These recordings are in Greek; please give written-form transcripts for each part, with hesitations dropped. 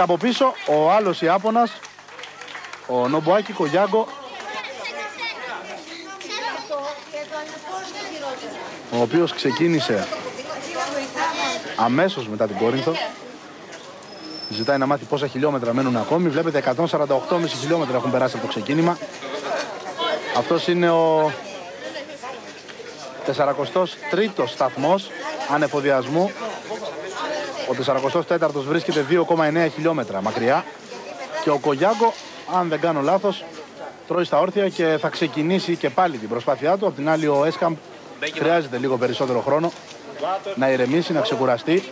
και από πίσω ο άλλος Ιάπωνας, ο Νομπουάκι Κογιάγκο, ο οποίος ξεκίνησε αμέσως μετά την Κόρινθο. Ζητάει να μάθει πόσα χιλιόμετρα μένουν ακόμη. Βλέπετε 148,5 χιλιόμετρα έχουν περάσει από το ξεκίνημα. Αυτός είναι ο 43ος σταθμός ανεφοδιασμού. Ο 44ος βρίσκεται 2,9 χιλιόμετρα μακριά. Και ο Κογιάγκο, αν δεν κάνω λάθος, τρώει στα όρθια και θα ξεκινήσει και πάλι την προσπάθειά του. Απ' την άλλη ο Έσκαμπ χρειάζεται λίγο περισσότερο χρόνο να ηρεμήσει, να ξεκουραστεί.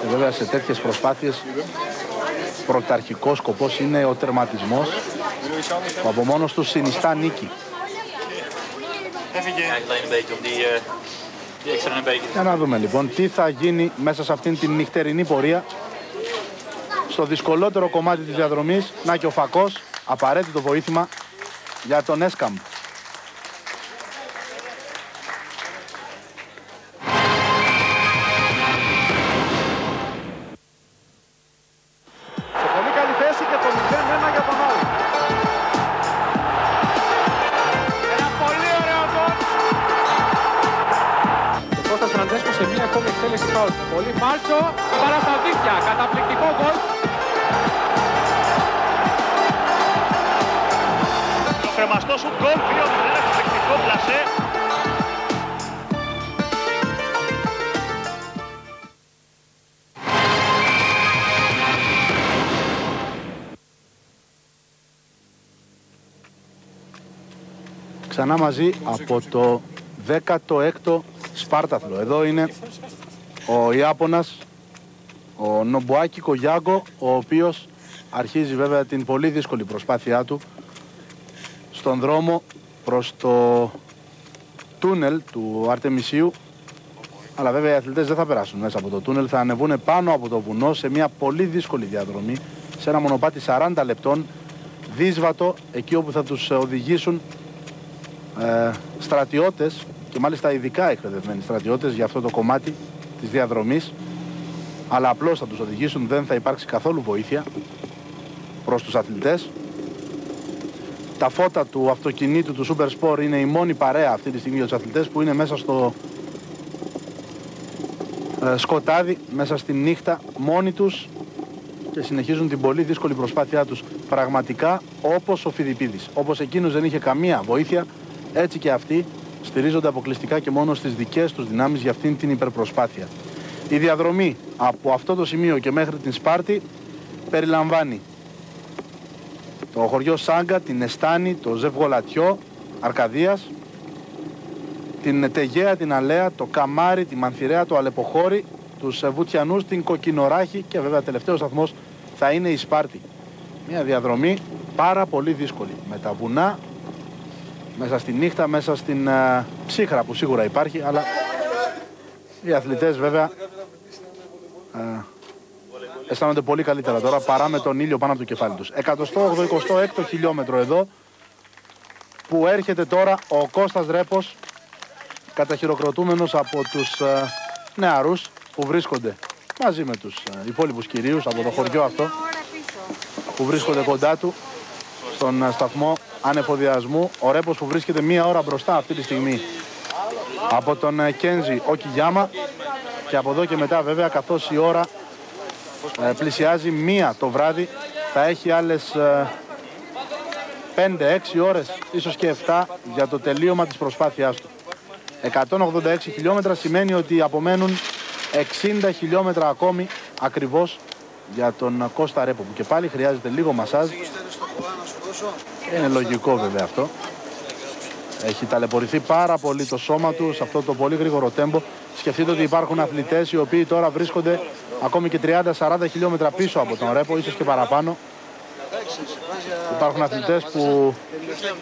Και βέβαια σε τέτοιες προσπάθειες πρωταρχικός σκοπός είναι ο τερματισμός, που από μόνος του συνιστά νίκη. Για να δούμε λοιπόν τι θα γίνει μέσα σε αυτήν την νυχτερινή πορεία. Στο δυσκολότερο κομμάτι της διαδρομής, να και ο φακός, απαραίτητο βοήθημα για τον Έσκαμπ. Ξανά μαζί από το 16ο Σπάρταθλο. Εδώ είναι ο Ιάπωνας, ο Νομπουάκι Κογιάγκο, ο οποίος αρχίζει βέβαια την πολύ δύσκολη προσπάθειά του στον δρόμο προς το τούνελ του Αρτεμισίου. Αλλά βέβαια οι αθλητές δεν θα περάσουν μέσα από το τούνελ, θα ανεβούν πάνω από το βουνό σε μια πολύ δύσκολη διαδρομή, σε ένα μονοπάτι 40 λεπτών, δύσβατο, εκεί όπου θα τους οδηγήσουν στρατιώτες, και μάλιστα ειδικά εκπαιδευμένοι στρατιώτες για αυτό το κομμάτι της διαδρομής, αλλά απλώς θα τους οδηγήσουν, δεν θα υπάρξει καθόλου βοήθεια προς τους αθλητές. Τα φώτα του αυτοκινήτου του Supersport είναι η μόνη παρέα αυτή τη στιγμή για τους αθλητές που είναι μέσα στο σκοτάδι, μέσα στη νύχτα μόνοι τους, και συνεχίζουν την πολύ δύσκολη προσπάθειά τους. Πραγματικά όπως ο Φιδιπίδης, όπως εκείνος δεν είχε καμία βοήθεια, έτσι και αυτοί στηρίζονται αποκλειστικά και μόνο στις δικές τους δυνάμεις για αυτήν την υπερπροσπάθεια. Η διαδρομή από αυτό το σημείο και μέχρι την Σπάρτη περιλαμβάνει το χωριό Σάγκα, την Εστάνη, το Ζευγολατιό Αρκαδίας, την Τεγέα, την Αλέα, το Καμάρι, τη Μανθηρέα, το Αλεποχώρι, τους Βουτιανούς, την Κοκκινοράχη, και βέβαια τελευταίος σταθμός θα είναι η Σπάρτη. Μια διαδρομή πάρα πολύ δύσκολη, με τα βουνά, μέσα στη νύχτα, μέσα στην ψύχρα που σίγουρα υπάρχει, αλλά οι αθλητές βέβαια αισθάνονται πολύ καλύτερα τώρα παρά με τον ήλιο πάνω από το κεφάλι τους. 186 χιλιόμετρο εδώ που έρχεται τώρα ο Κώστας Ρέππος, καταχειροκροτούμενος από τους νεαρούς που βρίσκονται μαζί με τους υπόλοιπους κυρίους από το χωριό αυτό, που βρίσκονται κοντά του στον σταθμό ανεφοδιασμού. Ο Ρέππος που βρίσκεται μία ώρα μπροστά αυτή τη στιγμή από τον Κένζι Οκιγιάμα, και από εδώ και μετά βέβαια, καθώς η ώρα πλησιάζει 1 το βράδυ, θα έχει άλλες 5-6 ώρες, ίσως και 7, για το τελείωμα της προσπάθειάς του. 186 χιλιόμετρα σημαίνει ότι απομένουν 60 χιλιόμετρα ακόμη ακριβώς για τον Κώστα Ρέππο, που και πάλι χρειάζεται λίγο μασάζ. Είναι λογικό βέβαια αυτό. Έχει ταλαιπωρηθεί πάρα πολύ το σώμα του σε αυτό το πολύ γρήγορο τέμπο. Σκεφτείτε ότι υπάρχουν αθλητές οι οποίοι τώρα βρίσκονται ακόμη και 30-40 χιλιόμετρα πίσω από τον Ρέππο, ίσως και παραπάνω. Υπάρχουν αθλητές που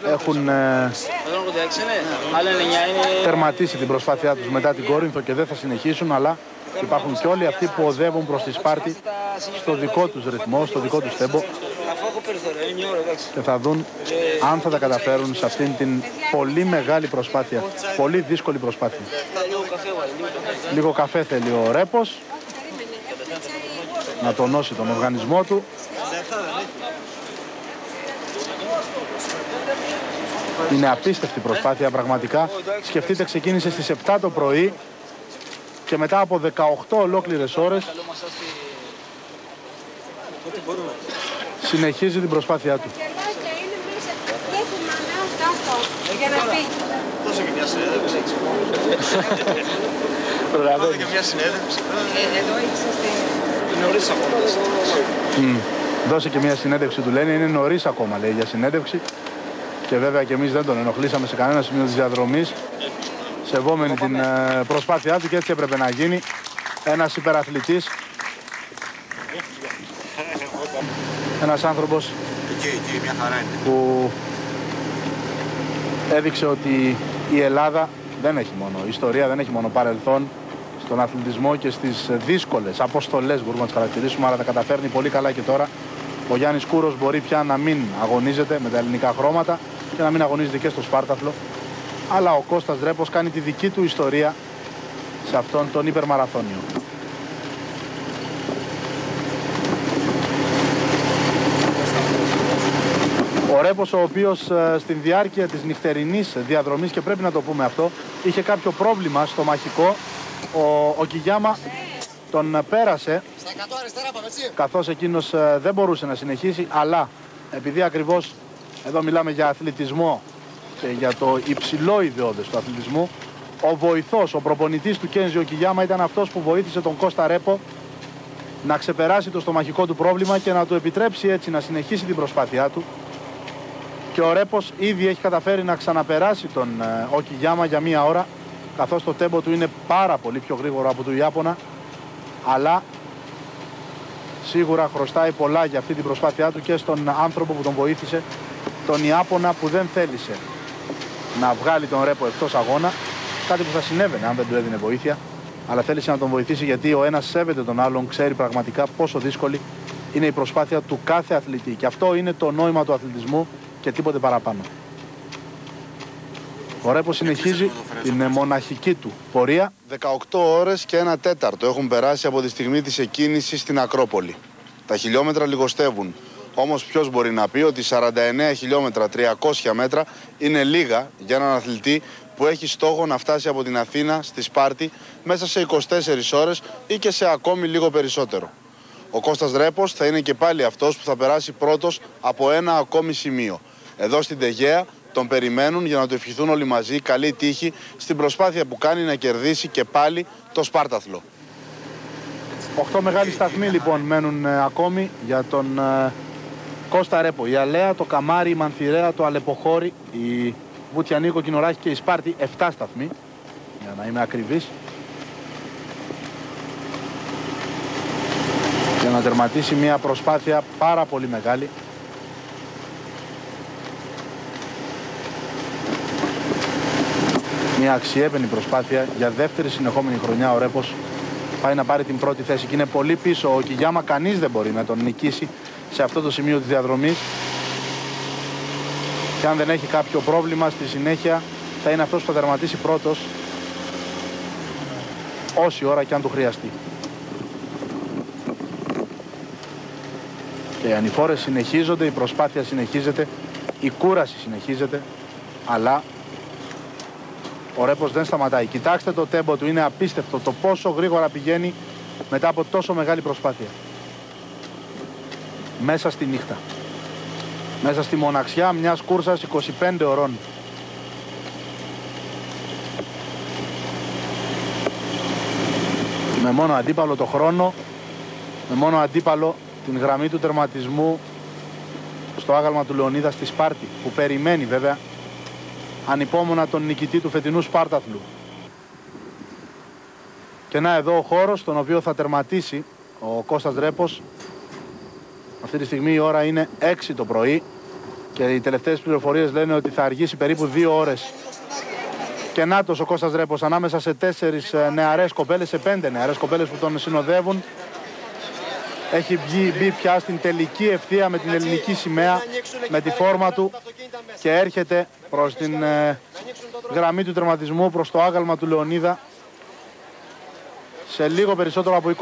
έχουν τερματίσει την προσπάθειά τους μετά την Κόρινθο και δεν θα συνεχίσουν, αλλά υπάρχουν και όλοι αυτοί που οδεύουν προς τη Σπάρτη στο δικό τους ρυθμό, στο δικό τους τέμπο, και θα δουν αν θα τα καταφέρουν σε αυτήν την πολύ μεγάλη προσπάθεια, πολύ δύσκολη προσπάθεια. Λίγο καφέ θέλει ο Ρέππος. να τονώσει τον οργανισμό του. Είναι απίστευτη προσπάθεια πραγματικά. Σκεφτείτε, ξεκίνησε στις 7 το πρωί και μετά από 18 ολόκληρες ώρες συνεχίζει την προσπάθειά του. Δώσε και μια συνέντευξη. Δώσε και μια συνέντευξη. Νωρίς ακόμα. Δώσε και μια συνέντευξη του λένε. Είναι νωρίς ακόμα, λέει, για συνέντευξη. Και βέβαια και εμείς δεν τον ενοχλήσαμε σε κανένα σημείο της διαδρομής. Σεβόμενοι την προσπάθειά του, και έτσι έπρεπε να γίνει. Ένας υπεραθλητής. Ένας άνθρωπος που έδειξε ότι η Ελλάδα δεν έχει μόνο ιστορία, δεν έχει μόνο παρελθόν στον αθλητισμό και στις δύσκολες αποστολές μπορούμε να τις χαρακτηρίσουμε, αλλά τα καταφέρνει πολύ καλά και τώρα. Ο Γιάννης Κούρος μπορεί πια να μην αγωνίζεται με τα ελληνικά χρώματα και να μην αγωνίζεται και στο Σπάρταθλο, αλλά ο Κώστας Ρέππος κάνει τη δική του ιστορία σε αυτόν τον υπερμαραθώνιο. Ο Ρέππος, ο οποίος στην διάρκεια της νυχτερινής διαδρομής, και πρέπει να το πούμε αυτό, είχε κάποιο πρόβλημα στο μαχικό. Ο Οκιγιάμα τον πέρασε, καθώς εκείνος δεν μπορούσε να συνεχίσει, αλλά επειδή ακριβώς εδώ μιλάμε για αθλητισμό και για το υψηλό ιδεώδες του αθλητισμού, ο βοηθός, ο προπονητής του Κένζι Οκιγιάμα ήταν αυτός που βοήθησε τον Κώστα Ρέππο να ξεπεράσει το στομαχικό του πρόβλημα και να του επιτρέψει έτσι να συνεχίσει την προσπάθειά του. Και ο Ρέππος ήδη έχει καταφέρει να ξαναπεράσει τον Οκιγιάμα για μία ώρα, καθώς το τέμπο του είναι πάρα πολύ πιο γρήγορο από του Ιάπωνα, αλλά σίγουρα χρωστάει πολλά για αυτή την προσπάθειά του και στον άνθρωπο που τον βοήθησε, τον Ιάπωνα, που δεν θέλησε να βγάλει τον Ρέππο εκτός αγώνα, κάτι που θα συνέβαινε αν δεν του έδινε βοήθεια, αλλά θέλησε να τον βοηθήσει, γιατί ο ένας σέβεται τον άλλον, ξέρει πραγματικά πόσο δύσκολη είναι η προσπάθεια του κάθε αθλητή, και αυτό είναι το νόημα του αθλητισμού και τίποτε παραπάνω. Ο Ρέππος συνεχίζει την μοναχική του πορεία. 18 ώρες και 1/4 έχουν περάσει από τη στιγμή της εκκίνησης στην Ακρόπολη. Τα χιλιόμετρα λιγοστεύουν. Όμως ποιος μπορεί να πει ότι 49 χιλιόμετρα, 300 μέτρα είναι λίγα για έναν αθλητή που έχει στόχο να φτάσει από την Αθήνα στη Σπάρτη μέσα σε 24 ώρες ή και σε ακόμη λίγο περισσότερο. Ο Κώστας Ρέππος θα είναι και πάλι αυτός που θα περάσει πρώτος από ένα ακόμη σημείο. Εδώ στην Τεγέα τον περιμένουν για να του ευχηθούν όλοι μαζί καλή τύχη στην προσπάθεια που κάνει να κερδίσει και πάλι το Σπάρταθλο. 8 μεγάλοι σταθμοί λοιπόν μένουν ακόμη για τον Κώστα Ρέππο. Η Αλέα, το Καμάρι, η Μανθηρέα, το Αλεποχώρι, η Βουτιανή, η Κοκκινοράχη και η Σπάρτη. 7 σταθμοί, για να είμαι ακριβής, για να τερματίσει μια προσπάθεια πάρα πολύ μεγάλη. Μια αξιέπαινη προσπάθεια. Για δεύτερη συνεχόμενη χρονιά ο Ρέππος πάει να πάρει την πρώτη θέση και είναι πολύ πίσω ο Οκιγιάμα. Κανείς δεν μπορεί να τον νικήσει σε αυτό το σημείο της διαδρομής, και αν δεν έχει κάποιο πρόβλημα στη συνέχεια θα είναι αυτός που θα τερματίσει πρώτος, όση ώρα και αν του χρειαστεί. Οι ανηφόρες συνεχίζονται, η προσπάθεια συνεχίζεται, η κούραση συνεχίζεται, αλλά ο Ρέππος δεν σταματάει. Κοιτάξτε το τέμπο του, είναι απίστευτο το πόσο γρήγορα πηγαίνει μετά από τόσο μεγάλη προσπάθεια. Μέσα στη νύχτα, μέσα στη μοναξιά μιας κούρσας 25 ωρών. Με μόνο αντίπαλο το χρόνο, με μόνο αντίπαλο την γραμμή του τερματισμού στο άγαλμα του Λεωνίδα στη Σπάρτη, που περιμένει βέβαια ανυπόμονα τον νικητή του φετινού Σπάρταθλου. Και να, εδώ ο χώρος στον οποίο θα τερματίσει ο Κώστας Ρέππος. Αυτή τη στιγμή η ώρα είναι 6 το πρωί και οι τελευταίες πληροφορίες λένε ότι θα αργήσει περίπου 2 ώρες. Και νάτος ο Κώστας Ρέππος ανάμεσα σε 4 νεαρές κοπέλες, σε 5 νεαρές κοπέλες που τον συνοδεύουν. Έχει μπει πια στην τελική ευθεία με την ελληνική σημαία, με τη φόρμα του, και έρχεται προς την γραμμή του τερματισμού, προς το άγαλμα του Λεωνίδα, σε λίγο περισσότερο από 20.